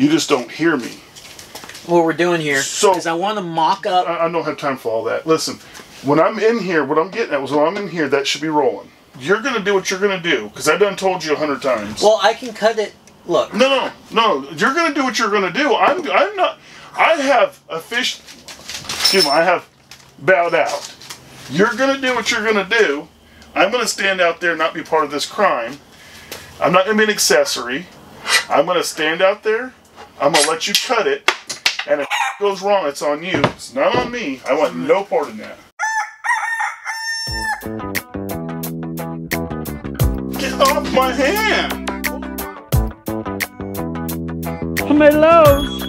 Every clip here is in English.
You just don't hear me. What we're doing here is I want to mock up. I don't have time for all that. Listen, when I'm in here, what I'm getting at was when I'm in here, that should be rolling. You're going to do what you're going to do, because I done told you 100 times. Well, I can cut it. Look. No, no, no. You're going to do what you're going to do. I'm not. I have officially, excuse me, I have bowed out. You're going to do what you're going to do. I'm going to stand out there and not be part of this crime. I'm not going to be an accessory. I'm going to stand out there. I'm going to let you cut it. And if it goes wrong, it's on you. It's not on me. I want no part in that. Get off my hand! My loves!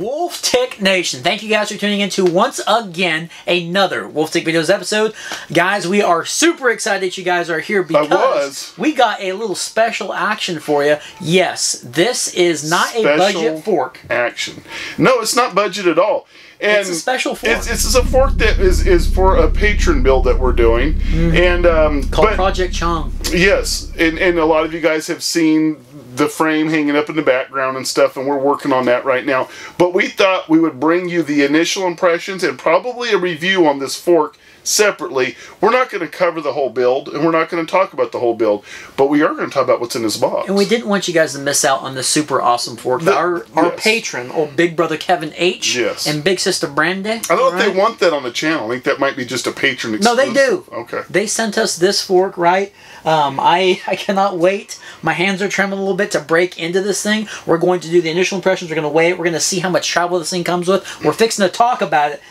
Wolftick Nation, thank you guys for tuning in to once again another Wolftick Videos episode. Guys, we are super excited that you guys are here because we got a little special action for you. Yes, this is not special a budget fork. Action. No, it's not budget at all. And it's a special fork. It's a fork that is for a patron build that we're doing, and called Project Chong. Yes, and a lot of you guys have seen the frame hanging up in the background and stuff, and we're working on that right now. But we thought we would bring you the initial impressions and probably a review on this fork separately. We're not going to cover the whole build, and we're not going to talk about the whole build, but we are going to talk about what's in this box. And we didn't want you guys to miss out on the super awesome fork. Our patron, old big brother Kevin H, and big sister Brandy. I don't know if they want that on the channel. I think that might be just a patron exclusive. No, they do. Okay. They sent us this fork, right? I cannot wait. My hands are trembling a little bit to break into this thing. We're going to do the initial impressions. We're going to weigh it. We're going to see how much travel this thing comes with. We're fixing to talk about it.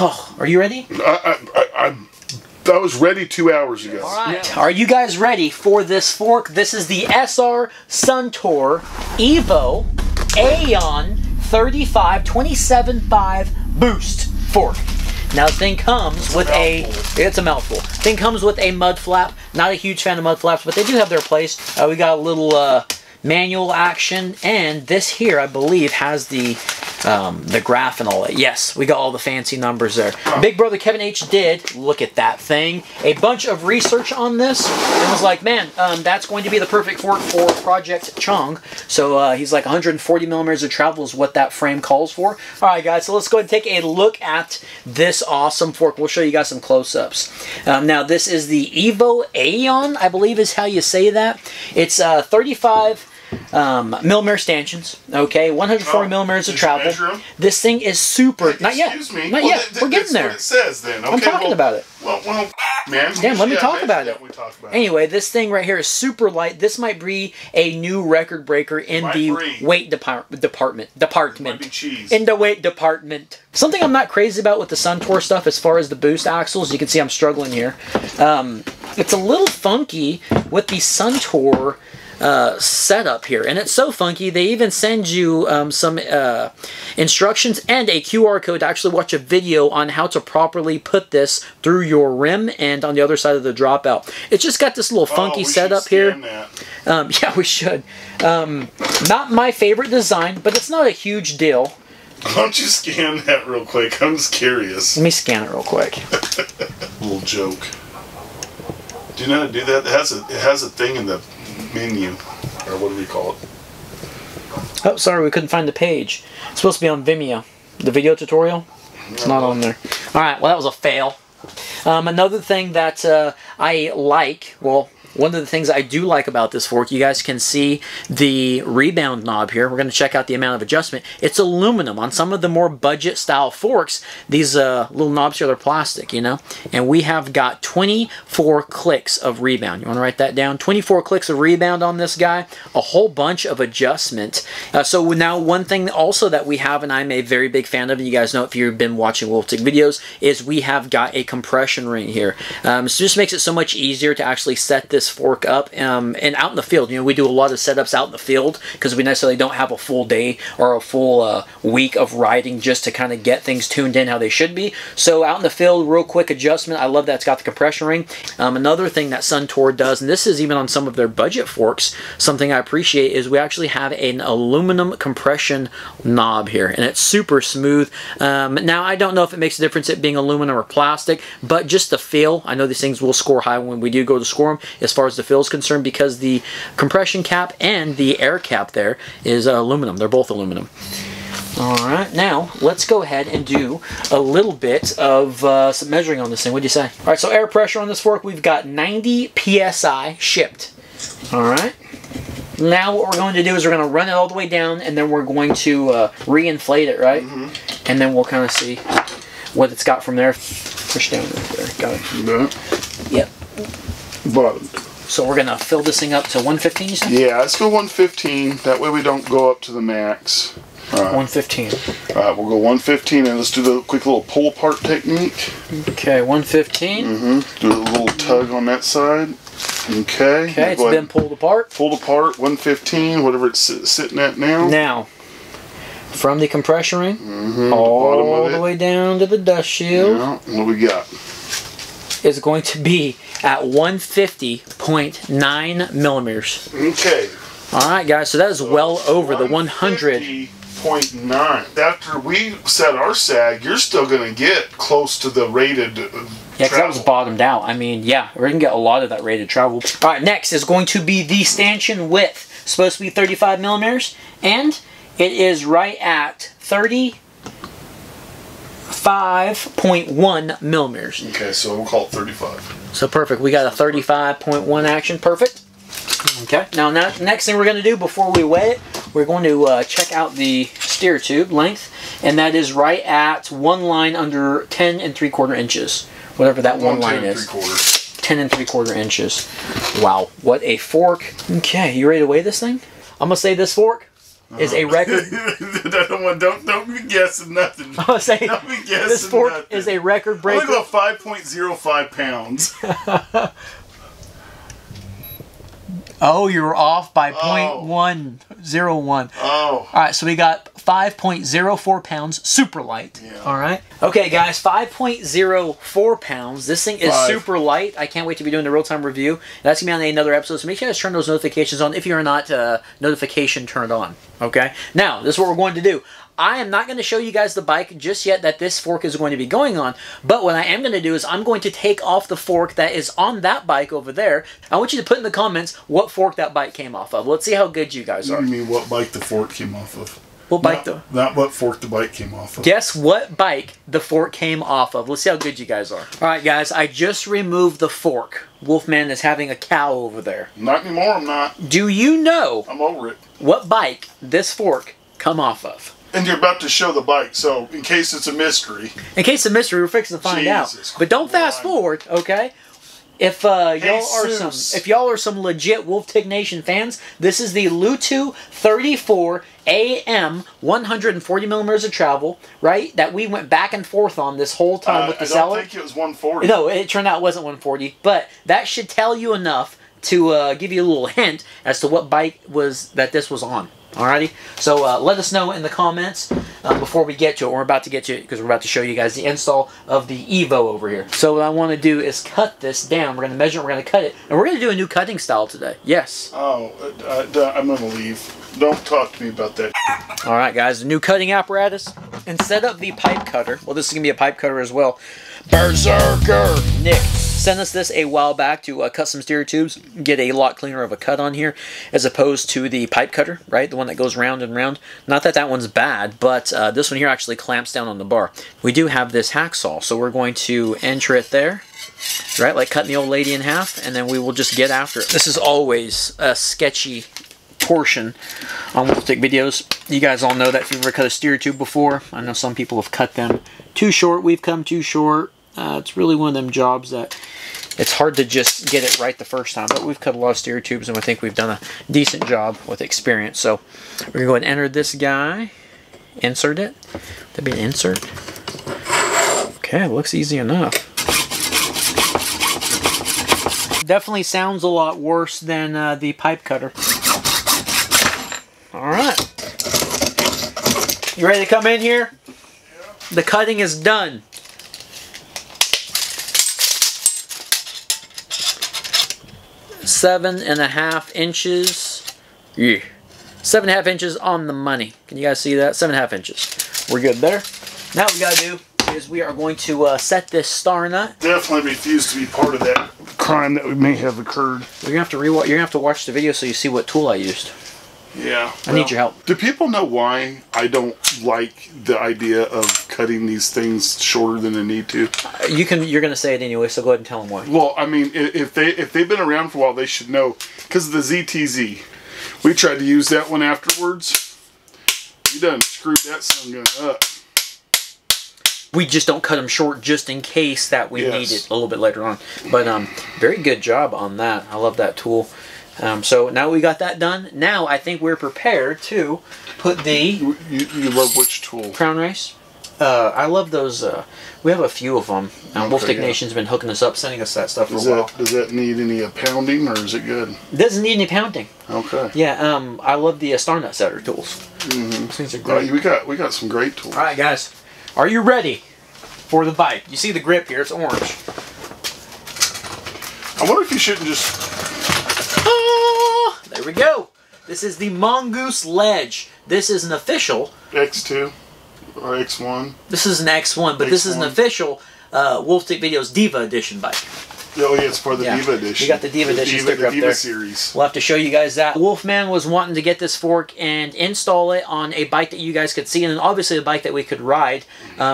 Oh, are you ready? I was ready 2 hours ago. All right. Yeah. Are you guys ready for this fork? This is the SR Suntour EVO Aion 35/27.5 Boost fork. Now, the thing comes with a... It's a mouthful. The thing comes with a mud flap. Not a huge fan of mud flaps, but they do have their place. We got a little manual action, and this here, I believe, has the graph and all that. Yes, we got all the fancy numbers there. Big brother Kevin H did, look at that thing, a bunch of research on this, and was like, man, that's going to be the perfect fork for Project Chong. So he's like 140 millimeters of travel is what that frame calls for. All right, guys, so let's go ahead and take a look at this awesome fork. We'll show you guys some close-ups. Now, this is the EVO Aion, I believe is how you say that. It's 35... millimeter stanchions, okay, 140 millimeters of travel. This thing is super. Excuse not yet. Me. Not well, yet. We're getting there. What it says then. Okay, I'm talking about it. Well, man. Damn, let me talk about it. Anyway, this thing right here is super light. This might be a new record breaker in the weight department. In the weight department. Something I'm not crazy about with the Suntour stuff as far as the boost axles. You can see I'm struggling here. It's a little funky with the Suntour setup here, and it's so funky they even send you some instructions and a QR code to actually watch a video on how to properly put this through your rim and on the other side of the dropout. It's just got this little funky setup here. Yeah, we should. Not my favorite design, but it's not a huge deal. Why don't you scan that real quick? I'm just curious. Let me scan it real quick. Little joke. Do you know how to do that? It has a thing in the menu, or what do we call it? Oh, sorry, we couldn't find the page. It's supposed to be on Vimeo. The video tutorial? It's not on there. Alright, well that was a fail. Another thing that I like, well, one of the things I do like about this fork, you guys can see the rebound knob here. We're going to check out the amount of adjustment. It's aluminum. On some of the more budget style forks, these little knobs here, they're plastic, you know. And we have got 24 clicks of rebound. You want to write that down? 24 clicks of rebound on this guy. A whole bunch of adjustment. So now one thing also that we have, and I'm a very big fan of, and you guys know if you've been watching Wolftick Videos, is we have got a compression ring here. So just makes it so much easier to actually set this fork up and out in the field. You know, we do a lot of setups out in the field because we necessarily don't have a full day or a full week of riding just to kind of get things tuned in how they should be. So out in the field, real quick adjustment. I love that it's got the compression ring. Another thing that Suntour does, and this is even on some of their budget forks, something I appreciate is we actually have an aluminum compression knob here, and it's super smooth. Now I don't know if it makes a difference it being aluminum or plastic, but just the feel. I know these things will score high when we do go to score them as far as the feel is concerned, because the compression cap and the air cap there is aluminum. They're both aluminum. Alright, now let's go ahead and do a little bit of some measuring on this thing. What do you say? Alright, so air pressure on this fork, we've got 90 PSI shipped. Alright. Now what we're going to do is we're going to run it all the way down, and then we're going to re-inflate it, right? Mm-hmm. And then we'll kind of see what it's got from there. Push down right there. Got it. Yeah. Yep. Bottom. So we're going to fill this thing up to 115, you said? Yeah, let's go 115. That way we don't go up to the max. All right. 115. All right, we'll go 115, and let's do the quick little pull apart technique. Okay, 115. Mm-hmm. Do a little tug on that side. Okay. Okay, it's been pulled apart. Pulled apart, 115, whatever it's sitting at now. Now, from the compression ring, mm-hmm, all the way down to the dust shield. Yeah, what we got? Is going to be at 150.9 millimeters. Okay. All right, guys, so that is well over the 100. 0.9. After we set our sag, you're still going to get close to the rated travel. Yeah, because that was bottomed out. I mean, yeah, we're going to get a lot of that rated travel. All right, next is going to be the stanchion width. It's supposed to be 35 millimeters, and it is right at 35.1 millimeters. Okay, so we'll call it 35. So perfect. We got a 35.1 action. Perfect. Okay, now next thing we're going to do before we weigh it, we're going to check out the steer tube length, and that is right at one line under 10 3/4 inches, whatever that one line is. 10 3/4 inches. Wow, what a fork. Okay, you ready to weigh this thing? I'm going to say this fork is a record. Don't be guessing nothing. I'm going to say this fork is a record breaker. I'm going to go 5.05 pounds. Oh, you were off by 0.101. Oh. All right, so we got 5.04 pounds, super light. Yeah. All right. Okay, guys, 5.04 pounds. This thing is super light. I can't wait to be doing the real-time review. That's going to be on another episode, so make sure you guys turn those notifications on if you're not notification turned on. Okay? Now, this is what we're going to do. I am not going to show you guys the bike just yet that this fork is going to be going on, but what I am going to do is I'm going to take off the fork that is on that bike over there. I want you to put in the comments what fork that bike came off of. Let's see how good you guys are. You mean what bike the fork came off of? What bike not what fork the bike came off of. Guess what bike the fork came off of. Let's see how good you guys are. All right, guys, I just removed the fork. Wolfman is having a cow over there. Not anymore, I'm not. Do you know I'm over it. What bike this fork come off of? And you're about to show the bike, so in case it's a mystery. In case it's a mystery, we're fixing to find out. But don't fast forward, okay? If y'all are some legit Wolftick Nation fans, this is the Lutu 34 AM 140 millimeters of travel, right? That we went back and forth on this whole time with the seller. I don't think it was 140. No, it turned out it wasn't 140, but that should tell you enough to give you a little hint as to what bike this was on. Alrighty, so let us know in the comments before we get to it. We're about to get to it because we're about to show you guys the install of the Evo over here. So what I want to do is cut this down. We're going to measure it, we're going to cut it, and we're going to do a new cutting style today. Yes. Oh, I'm going to leave. Don't talk to me about that. Alright guys, the new cutting apparatus. Instead of the pipe cutter, well this is going to be a pipe cutter as well. Berserker Nick sent us this a while back to cut some steer tubes, get a lot cleaner of a cut on here as opposed to the pipe cutter, right? The one that goes round and round. Not that that one's bad, but this one here actually clamps down on the bar. We do have this hacksaw, so we're going to enter it there, right? Like cutting the old lady in half, and then we will just get after it. This is always a sketchy portion on Wolftick videos. You guys all know that if you've ever cut a steer tube before. I know some people have cut them too short. We've come too short. It's really one of them jobs that it's hard to just get it right the first time, but we've cut a lot of steer tubes and I think we've done a decent job with experience. So we're gonna go ahead and enter this guy, insert it. That'd be an insert. Okay, looks easy enough. Definitely sounds a lot worse than the pipe cutter. All right, you ready to come in here? Yeah. The cutting is done. Seven and a half inches. Yeah. 7.5 inches on the money. Can you guys see that? 7.5 inches. We're good there. Now what we gotta do is we are going to set this star nut. Definitely refuse to be part of that crime that may have occurred. You're gonna have to rewatch. You're gonna have to watch the video so you see what tool I used. Yeah. I need your help. Do people know why I don't like the idea of cutting these things shorter than they need to? You're going to say it anyway, so go ahead and tell them why. Well, I mean, if they've been around for a while, they should know. Because of the ZTZ. We tried to use that one afterwards. You done screwed that son gun up. We just don't cut them short just in case that we need it a little bit later on. But very good job on that. I love that tool. So now we got that done. Now I think we're prepared to put the... You love which tool? Crown Race. I love those. We have a few of them. Wolftick Nation's been hooking us up, sending us that stuff for a while. Does that need any pounding or is it good? Doesn't need any pounding. Okay. Yeah, I love the star nut setter tools. Mm-hmm. Things are great. We got some great tools. All right, guys. Are you ready for the bite? You see the grip here. It's orange. I wonder if you shouldn't just... There we go. This is the Mongoose Ledge. This is an official X2 or X1. This is an X1, but this is an official Wolftick Videos Diva Edition bike. Oh yeah, it's part of the Diva Edition. We got the Diva Edition sticker up there. Series. We'll have to show you guys that. Wolfman was wanting to get this fork and install it on a bike that you guys could see, and obviously a bike that we could ride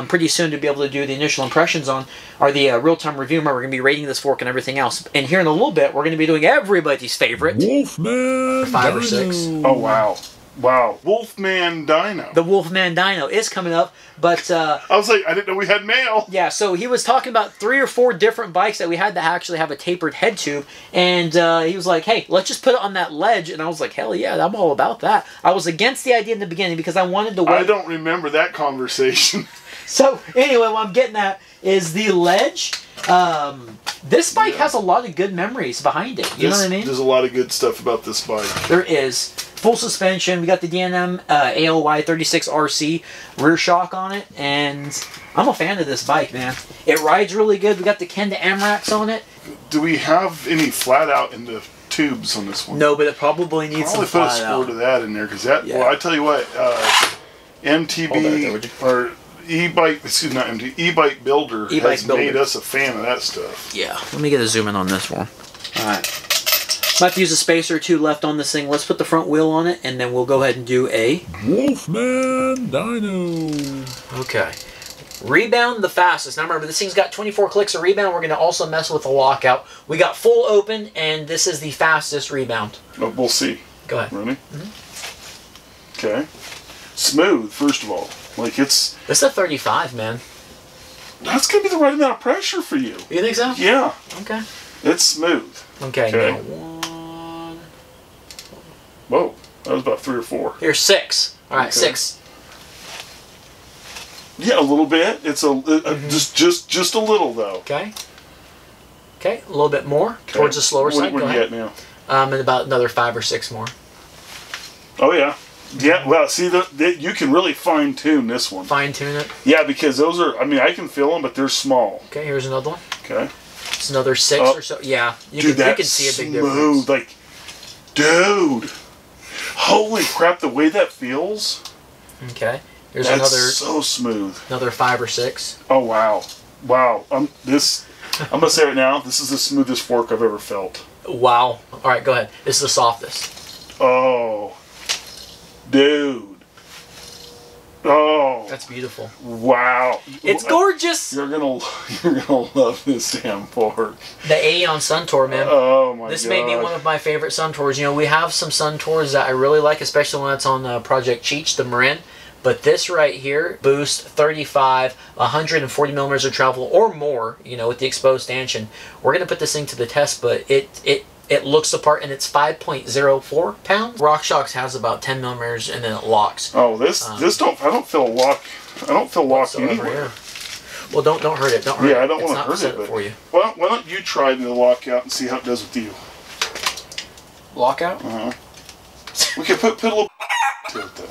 pretty soon to be able to do the initial impressions on, or the real-time review. Remember, we're going to be rating this fork and everything else. And here in a little bit, we're going to be doing everybody's favorite. Wolfman 5 or 6. Oh, wow. Wow, Wolfman Dino. The Wolfman Dino is coming up, but... I was like, I didn't know we had mail. Yeah, so he was talking about 3 or 4 different bikes that we had that actually have a tapered head tube, and he was like, hey, let's just put it on that ledge, and I was like, hell yeah, I'm all about that. I was against the idea in the beginning because I wanted to wait. I don't remember that conversation. So, anyway, what I'm getting at is the ledge. This bike has a lot of good memories behind it, you know what I mean? There's a lot of good stuff about this bike. There is. Full suspension. We got the DNM AOY 36RC rear shock on it, and I'm a fan of this bike, man. It rides really good. We got the Kenda Amrax on it. Do we have any flat out in the tubes on this one? No, but it probably needs some flat out. I'll probably put a score to that in there, because that, well, I tell you what, MTB or E-Bike, excuse me, not MTB, E-Bike Builder has made us a fan of that stuff. Yeah. Let me get a zoom in on this one. All right. Might have to use a spacer or 2 left on this thing. Let's put the front wheel on it, and then we'll go ahead and do a... Wolfman Dino. Okay. Rebound the fastest. Now remember, this thing's got 24 clicks of rebound. We're going to also mess with the lockout. We got full open, and this is the fastest rebound. Oh, we'll see. Go ahead. Ready? Mm-hmm. Okay. Smooth, first of all. Like, it's... That's a 35, man. That's going to be the right amount of pressure for you. You think so? Yeah. Okay. It's smooth. Okay, now one. Whoa, that was about 3 or 4. Here's 6. All right, okay. 6. Yeah, a little bit. It's a just a little though. Okay. Okay, a little bit more towards the slower side. What are you at now? And about another 5 or 6 more. Oh yeah, yeah. Well, see, you can really fine tune this one. Fine tune it. Yeah, because those are. I mean, I can feel them, but they're small. Okay, here's another one. Okay. It's another 6 or so. Yeah, you can see a big difference. Like, dude, holy crap! The way that feels. Okay, that's so smooth. Another 5 or 6. Oh wow, wow! I'm gonna say right now, this is the smoothest fork I've ever felt. Wow! All right, go ahead. This is the softest. Oh, dude. Oh, that's beautiful! Wow, it's gorgeous. You're gonna love this damn fork. The Aion Suntour, man. Oh my god! This may be one of my favorite Suntours. You know, we have some Suntours that I really like, especially when it's on Project Cheech, the Marin. But this right here, boost 35, 140 millimeters of travel or more. You know, with the exposed stanchion, we're gonna put this thing to the test. But it looks apart, and it's 5.04 pounds. RockShox has about 10 millimeters, and then it locks. Oh, I don't feel a lock. I don't feel lock anywhere. Yeah. Well, don't hurt it. Don't hurt it. Yeah, I don't want to hurt it for you. Well, why don't you try the lockout and see how it does with you? Lockout? Uh huh. We can put a little to it though.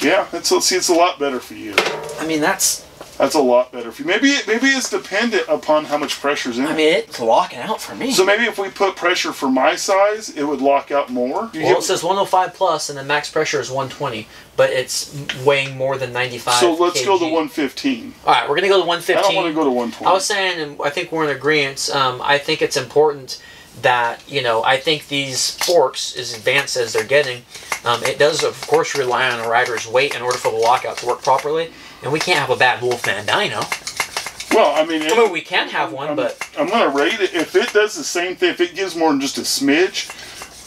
Yeah, it's a lot better for you. I mean, that's That's a lot better for you. Maybe it's dependent upon how much pressure's in it. I mean, it's locking out for me. So maybe if we put pressure for my size, it would lock out more. Well, it says 105 plus, and the max pressure is 120, but it's weighing more than 95 kg. So let's go to 115. All right, we're going to go to 115. I don't want to go to 120. I was saying, and I think we're in agreement, I think it's important that, you know, I think these forks, as advanced as they're getting, it does, of course, rely on a rider's weight in order for the lockout to work properly. And we can't have a bad Wolfman dyno. Well, I mean... I mean, we can have one, but... I'm going to rate it. If it does the same thing, if it gives more than just a smidge,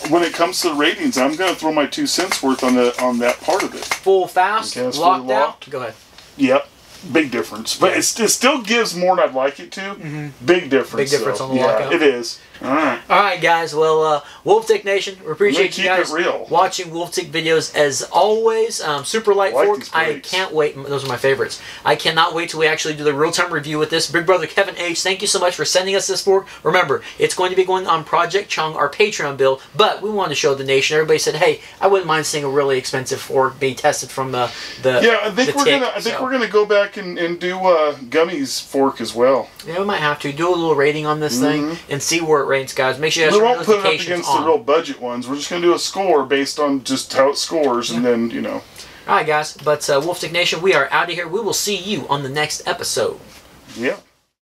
when it comes to the ratings, I'm going to throw my 2 cents worth on the that part of it. Full fast, locked out. Go ahead. Yep. Big difference. But it still gives more than I'd like it to. Mm-hmm. Big difference. Big difference on the lockout. It is. All right. All right, guys. Well, Wolftick Nation, we appreciate you guys watching Wolftick videos as always. Super light forks. I can't wait. Those are my favorites. I cannot wait till we actually do the real-time review with this. Big brother Kevin H, thank you so much for sending us this fork. Remember, it's going to be going on Project Chong, our Patreon build, but we wanted to show the nation. Everybody said, hey, I wouldn't mind seeing a really expensive fork being tested from the Yeah, I think we're going to go back and do Gummy's fork as well. Yeah, we might have to. Do a little rating on this thing and see where it rates, guys. Make sure you guys won't put it up against the real budget ones. We're just going to do a score based on just how it scores, and then, you know. All right, guys. But Wolftick Nation, we are out of here. We will see you on the next episode. Yeah.